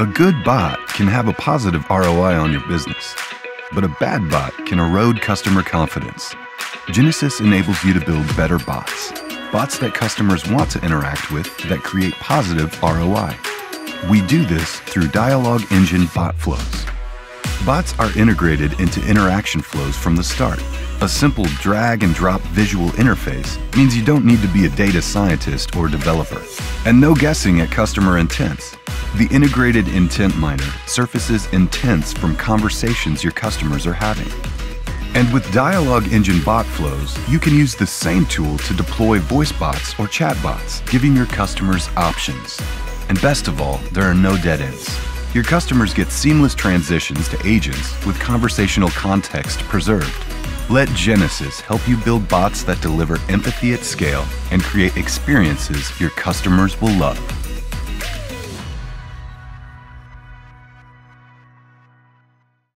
A good bot can have a positive ROI on your business, but a bad bot can erode customer confidence. Genesys enables you to build better bots. Bots that customers want to interact with that create positive ROI. We do this through Dialog Engine Bot Flows. Bots are integrated into interaction flows from the start. A simple drag and drop visual interface means you don't need to be a data scientist or developer, and no guessing at customer intents. The integrated Intent Miner surfaces intents from conversations your customers are having. And with Dialog Engine Bot Flows, you can use the same tool to deploy voice bots or chat bots, giving your customers options. And best of all, there are no dead ends. Your customers get seamless transitions to agents with conversational context preserved. Let Genesys help you build bots that deliver empathy at scale and create experiences your customers will love.